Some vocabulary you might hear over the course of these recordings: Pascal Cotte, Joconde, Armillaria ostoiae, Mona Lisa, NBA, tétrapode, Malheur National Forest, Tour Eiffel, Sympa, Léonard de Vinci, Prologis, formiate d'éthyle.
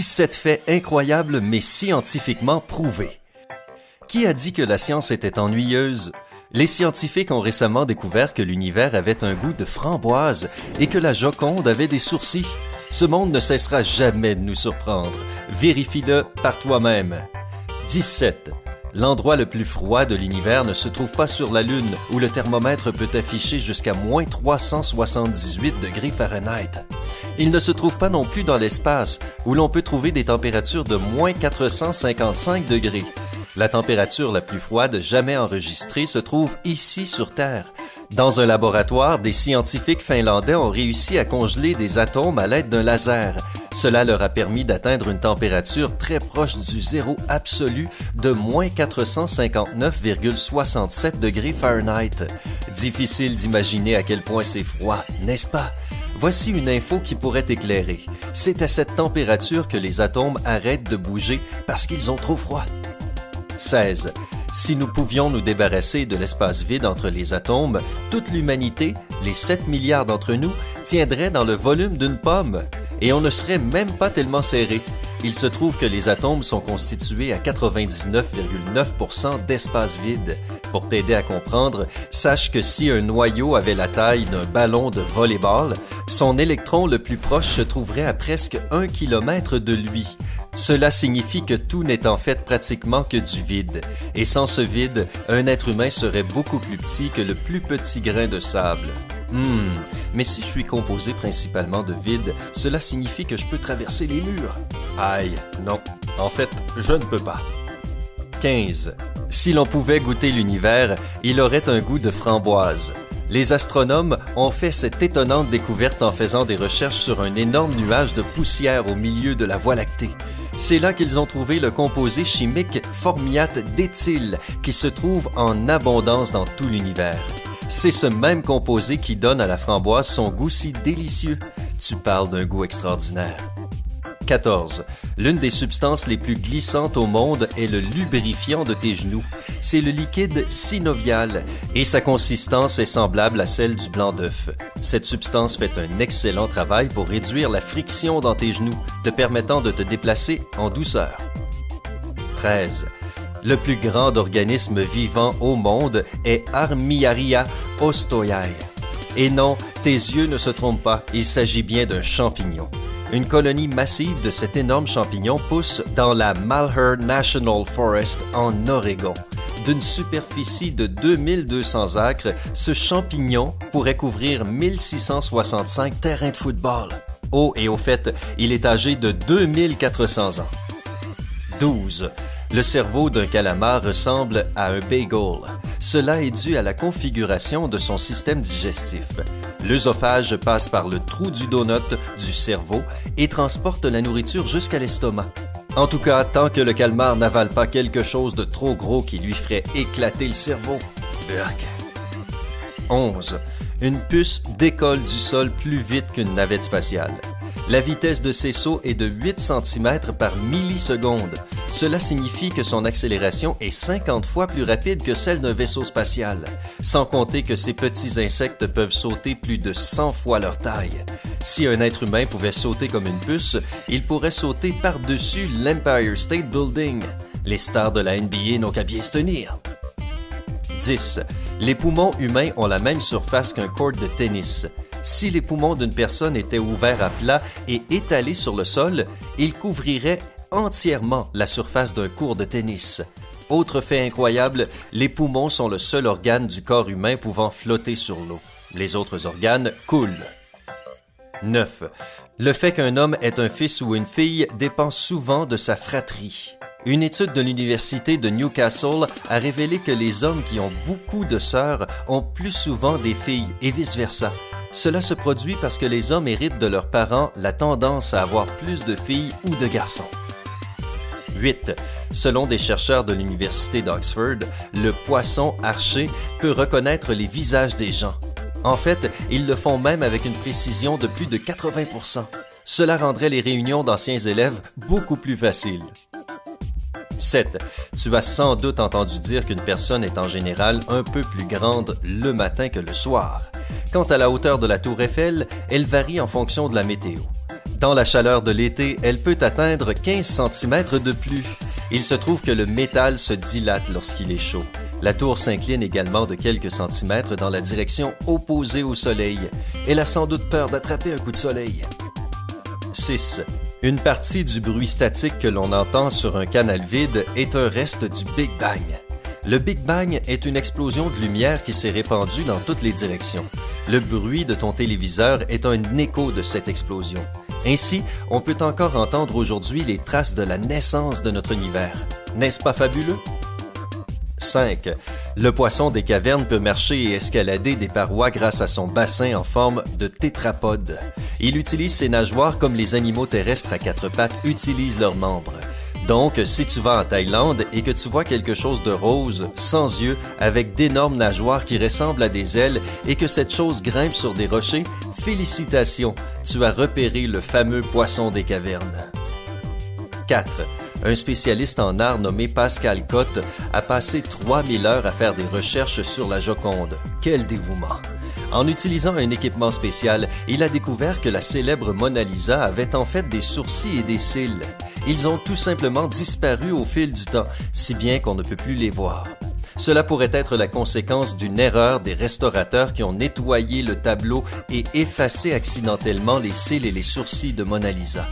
17 faits incroyables mais scientifiquement prouvés. Qui a dit que la science était ennuyeuse? Les scientifiques ont récemment découvert que l'univers avait un goût de framboise et que la Joconde avait des sourcils. Ce monde ne cessera jamais de nous surprendre. Vérifie-le par toi-même. 17. L'endroit le plus froid de l'univers ne se trouve pas sur la Lune, où le thermomètre peut afficher jusqu'à moins 378 degrés Fahrenheit. Il ne se trouve pas non plus dans l'espace, où l'on peut trouver des températures de moins 455 degrés. La température la plus froide jamais enregistrée se trouve ici sur Terre. Dans un laboratoire, des scientifiques finlandais ont réussi à congeler des atomes à l'aide d'un laser. Cela leur a permis d'atteindre une température très proche du zéro absolu de moins 459,67 degrés Fahrenheit. Difficile d'imaginer à quel point c'est froid, n'est-ce pas? Voici une info qui pourrait t'éclairer. C'est à cette température que les atomes arrêtent de bouger parce qu'ils ont trop froid. 16. Si nous pouvions nous débarrasser de l'espace vide entre les atomes, toute l'humanité, les 7 milliards d'entre nous, tiendrait dans le volume d'une pomme. Et on ne serait même pas tellement serré. Il se trouve que les atomes sont constitués à 99,9% d'espace vide. Pour t'aider à comprendre, sache que si un noyau avait la taille d'un ballon de volleyball, son électron le plus proche se trouverait à presque 1 km de lui. Cela signifie que tout n'est en fait pratiquement que du vide. Et sans ce vide, un être humain serait beaucoup plus petit que le plus petit grain de sable. Mais si je suis composé principalement de vide, cela signifie que je peux traverser les murs. Aïe, non. En fait, je ne peux pas. 15. Si l'on pouvait goûter l'univers, il aurait un goût de framboise. Les astronomes ont fait cette étonnante découverte en faisant des recherches sur un énorme nuage de poussière au milieu de la Voie lactée. C'est là qu'ils ont trouvé le composé chimique formiate d'éthyle qui se trouve en abondance dans tout l'univers. C'est ce même composé qui donne à la framboise son goût si délicieux. Tu parles d'un goût extraordinaire. 14. L'une des substances les plus glissantes au monde est le lubrifiant de tes genoux. C'est le liquide synovial et sa consistance est semblable à celle du blanc d'œuf. Cette substance fait un excellent travail pour réduire la friction dans tes genoux, te permettant de te déplacer en douceur. 13. Le plus grand organisme vivant au monde est Armillaria ostoiae. Et non, tes yeux ne se trompent pas, il s'agit bien d'un champignon. Une colonie massive de cet énorme champignon pousse dans la Malheur National Forest en Oregon. D'une superficie de 2200 acres, ce champignon pourrait couvrir 1665 terrains de football. Oh, et au fait, il est âgé de 2400 ans. 12. Le cerveau d'un calamar ressemble à un bagel. Cela est dû à la configuration de son système digestif. L'œsophage passe par le trou du donut du cerveau et transporte la nourriture jusqu'à l'estomac. En tout cas, tant que le calamar n'avale pas quelque chose de trop gros qui lui ferait éclater le cerveau. Burk. 11. Une puce décolle du sol plus vite qu'une navette spatiale. La vitesse de ses sauts est de 8 cm par milliseconde. Cela signifie que son accélération est 50 fois plus rapide que celle d'un vaisseau spatial. Sans compter que ces petits insectes peuvent sauter plus de 100 fois leur taille. Si un être humain pouvait sauter comme une puce, il pourrait sauter par-dessus l'Empire State Building. Les stars de la NBA n'ont qu'à bien se tenir. 10. Les poumons humains ont la même surface qu'un court de tennis. Si les poumons d'une personne étaient ouverts à plat et étalés sur le sol, ils couvriraient entièrement la surface d'un court de tennis. Autre fait incroyable, les poumons sont le seul organe du corps humain pouvant flotter sur l'eau. Les autres organes coulent. 9. Le fait qu'un homme ait un fils ou une fille dépend souvent de sa fratrie. Une étude de l'université de Newcastle a révélé que les hommes qui ont beaucoup de sœurs ont plus souvent des filles et vice-versa. Cela se produit parce que les hommes héritent de leurs parents la tendance à avoir plus de filles ou de garçons. 8. Selon des chercheurs de l'université d'Oxford, le poisson archer peut reconnaître les visages des gens. En fait, ils le font même avec une précision de plus de 80%. Cela rendrait les réunions d'anciens élèves beaucoup plus faciles. 7. Tu as sans doute entendu dire qu'une personne est en général un peu plus grande le matin que le soir. Quant à la hauteur de la Tour Eiffel, elle varie en fonction de la météo. Dans la chaleur de l'été, elle peut atteindre 15 cm de plus. Il se trouve que le métal se dilate lorsqu'il est chaud. La tour s'incline également de quelques centimètres dans la direction opposée au soleil. Elle a sans doute peur d'attraper un coup de soleil. 6. Une partie du bruit statique que l'on entend sur un canal vide est un reste du Big Bang. Le Big Bang est une explosion de lumière qui s'est répandue dans toutes les directions. Le bruit de ton téléviseur est un écho de cette explosion. Ainsi, on peut encore entendre aujourd'hui les traces de la naissance de notre univers. N'est-ce pas fabuleux? 5. Le poisson des cavernes peut marcher et escalader des parois grâce à son bassin en forme de tétrapode. Il utilise ses nageoires comme les animaux terrestres à quatre pattes utilisent leurs membres. Donc, si tu vas en Thaïlande et que tu vois quelque chose de rose, sans yeux, avec d'énormes nageoires qui ressemblent à des ailes et que cette chose grimpe sur des rochers, félicitations, tu as repéré le fameux poisson des cavernes. 4. Un spécialiste en art nommé Pascal Cotte a passé 3000 heures à faire des recherches sur la Joconde. Quel dévouement! En utilisant un équipement spécial, il a découvert que la célèbre Mona Lisa avait en fait des sourcils et des cils. Ils ont tout simplement disparu au fil du temps, si bien qu'on ne peut plus les voir. Cela pourrait être la conséquence d'une erreur des restaurateurs qui ont nettoyé le tableau et effacé accidentellement les cils et les sourcils de Mona Lisa.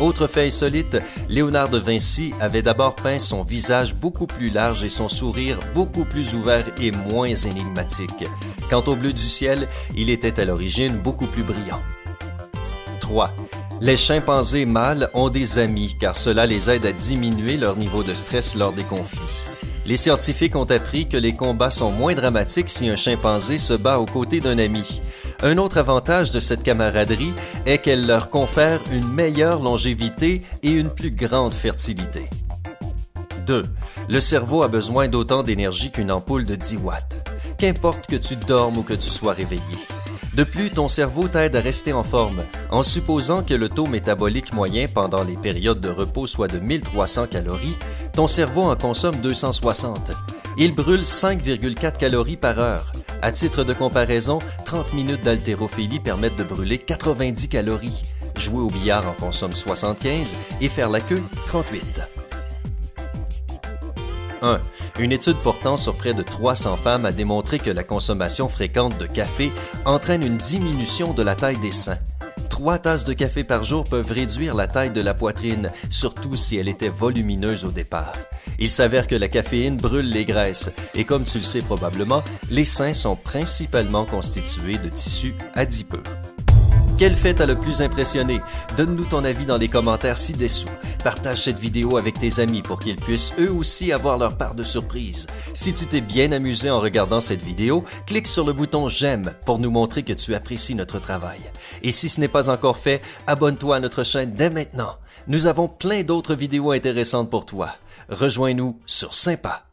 Autre fait insolite, Léonard de Vinci avait d'abord peint son visage beaucoup plus large et son sourire beaucoup plus ouvert et moins énigmatique. Quant au bleu du ciel, il était à l'origine beaucoup plus brillant. 3. Les chimpanzés mâles ont des amis car cela les aide à diminuer leur niveau de stress lors des conflits. Les scientifiques ont appris que les combats sont moins dramatiques si un chimpanzé se bat aux côtés d'un ami. Un autre avantage de cette camaraderie est qu'elle leur confère une meilleure longévité et une plus grande fertilité. 2. Le cerveau a besoin d'autant d'énergie qu'une ampoule de 10 watts. Qu'importe que tu dormes ou que tu sois réveillé. De plus, ton cerveau t'aide à rester en forme, en supposant que le taux métabolique moyen pendant les périodes de repos soit de 1300 calories, ton cerveau en consomme 260. Il brûle 5,4 calories par heure. À titre de comparaison, 30 minutes d'haltérophilie permettent de brûler 90 calories. Jouer au billard en consomme 75 et faire la queue, 38. 1. Une étude portant sur près de 300 femmes a démontré que la consommation fréquente de café entraîne une diminution de la taille des seins. 3 tasses de café par jour peuvent réduire la taille de la poitrine, surtout si elle était volumineuse au départ. Il s'avère que la caféine brûle les graisses et comme tu le sais probablement, les seins sont principalement constitués de tissus adipeux. Quel fait t'a le plus impressionné? Donne-nous ton avis dans les commentaires ci-dessous. Partage cette vidéo avec tes amis pour qu'ils puissent eux aussi avoir leur part de surprise. Si tu t'es bien amusé en regardant cette vidéo, clique sur le bouton « J'aime » pour nous montrer que tu apprécies notre travail. Et si ce n'est pas encore fait, abonne-toi à notre chaîne dès maintenant. Nous avons plein d'autres vidéos intéressantes pour toi. Rejoins-nous sur Sympa.